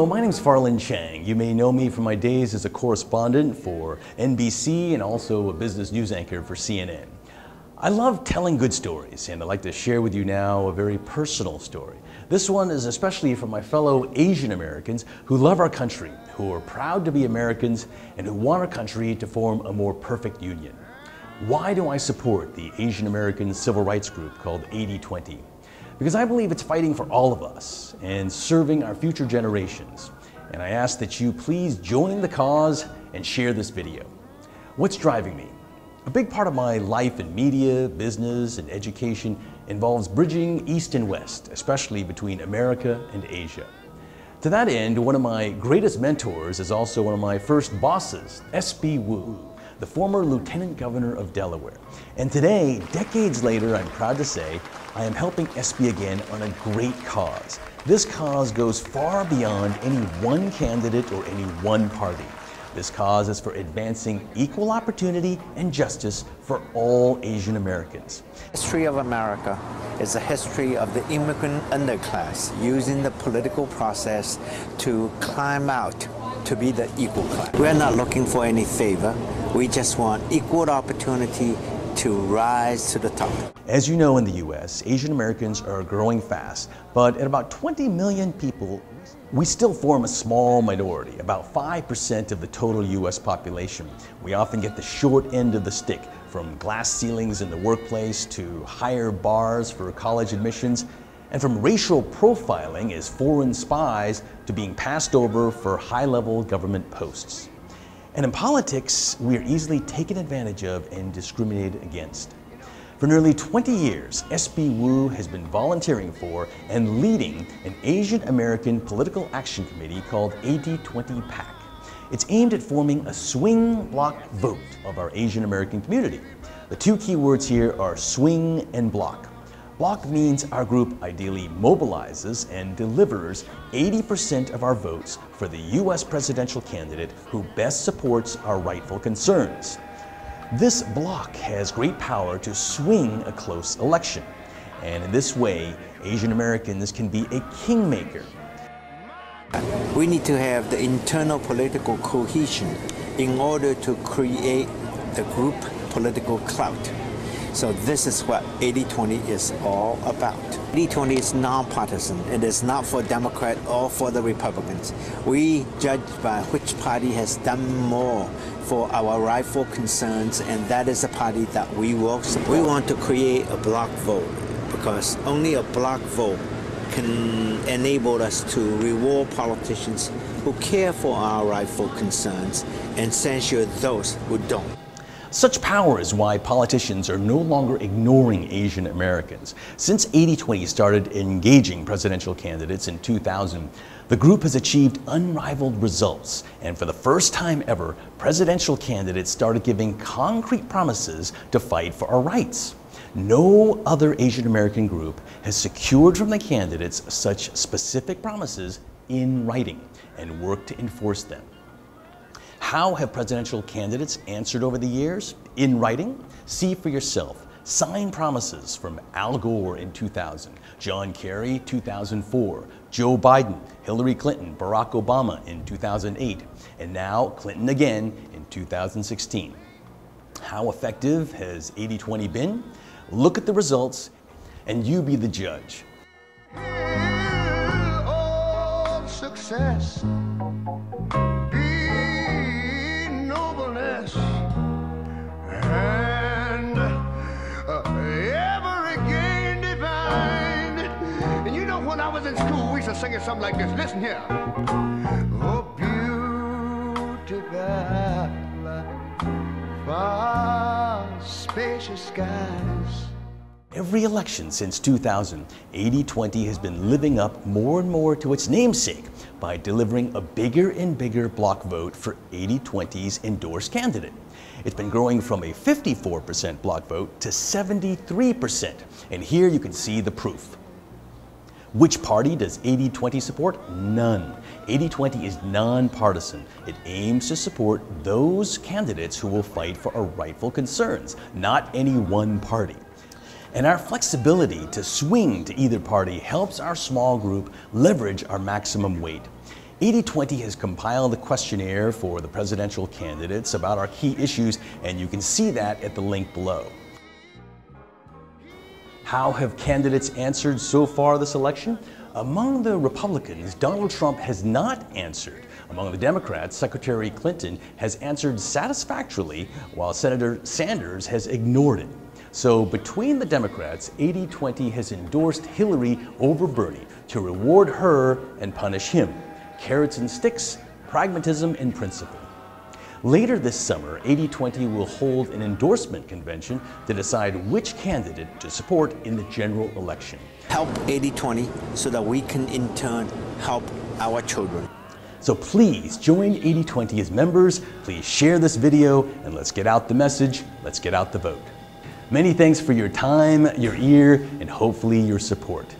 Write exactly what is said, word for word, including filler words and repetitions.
Hello, my name is Farland Chang. You may know me from my days as a correspondent for N B C and also a business news anchor for C N N. I love telling good stories, and I'd like to share with you now a very personal story. This one is especially for my fellow Asian Americans who love our country, who are proud to be Americans, and who want our country to form a more perfect union. Why do I support the Asian American civil rights group called eighty twenty? Because I believe it's fighting for all of us and serving our future generations. And I ask that you please join the cause and share this video. What's driving me? A big part of my life in media, business, and education involves bridging East and West, especially between America and Asia. To that end, one of my greatest mentors is also one of my first bosses, S B Woo, the former Lieutenant Governor of Delaware. And today, decades later, I'm proud to say, I am helping S B again on a great cause. This cause goes far beyond any one candidate or any one party. This cause is for advancing equal opportunity and justice for all Asian Americans. The history of America is the history of the immigrant underclass using the political process to climb out to be the equal class. We're not looking for any favor. We just want equal opportunity to rise to the top. As you know, in the U S, Asian Americans are growing fast, but at about twenty million people, we still form a small minority, about five percent of the total U S population. We often get the short end of the stick, from glass ceilings in the workplace to higher bars for college admissions, and from racial profiling as foreign spies to being passed over for high-level government posts. And in politics, we are easily taken advantage of and discriminated against. For nearly twenty years, S B Woo has been volunteering for and leading an Asian American political action committee called eighty twenty PAC. It's aimed at forming a swing block vote of our Asian American community. The two key words here are swing and block. Block means our group ideally mobilizes and delivers eighty percent of our votes for the U S presidential candidate who best supports our rightful concerns. This block has great power to swing a close election, and in this way, Asian Americans can be a kingmaker. We need to have the internal political cohesion in order to create the group political clout. So this is what eighty twenty is all about. eighty twenty is nonpartisan. It is not for Democrats or for the Republicans. We judge by which party has done more for our rightful concerns, and that is the party that we will support. We want to create a block vote, because only a block vote can enable us to reward politicians who care for our rightful concerns and censure those who don't. Such power is why politicians are no longer ignoring Asian Americans. Since eighty twenty started engaging presidential candidates in two thousand, the group has achieved unrivaled results, and for the first time ever, presidential candidates started giving concrete promises to fight for our rights. No other Asian American group has secured from the candidates such specific promises in writing and worked to enforce them. How have presidential candidates answered over the years? In writing? See for yourself. Signed promises from Al Gore in two thousand, John Kerry two thousand four, Joe Biden, Hillary Clinton, Barack Obama in two thousand eight, and now Clinton again in two thousand sixteen. How effective has eighty twenty been? Look at the results and you be the judge. All success. In school, we should sing it something like this. Listen here. Oh, beautiful, far, spacious skies. Every election since two thousand, eighty twenty has been living up more and more to its namesake by delivering a bigger and bigger block vote for eighty twenty's endorsed candidate. It's been growing from a fifty-four percent block vote to seventy-three percent, and here you can see the proof. Which party does eighty twenty support? None. eighty twenty is nonpartisan. It aims to support those candidates who will fight for our rightful concerns, not any one party. And our flexibility to swing to either party helps our small group leverage our maximum weight. eighty twenty has compiled a questionnaire for the presidential candidates about our key issues, and you can see that at the link below. How have candidates answered so far this election? Among the Republicans, Donald Trump has not answered. Among the Democrats, Secretary Clinton has answered satisfactorily, while Senator Sanders has ignored it. So between the Democrats, eighty twenty has endorsed Hillary over Bernie to reward her and punish him. Carrots and sticks, pragmatism and principle. Later this summer, eighty twenty will hold an endorsement convention to decide which candidate to support in the general election. Help eighty twenty so that we can in turn help our children. So please join eighty twenty as members. Please share this video and let's get out the message. Let's get out the vote. Many thanks for your time, your ear, and hopefully your support.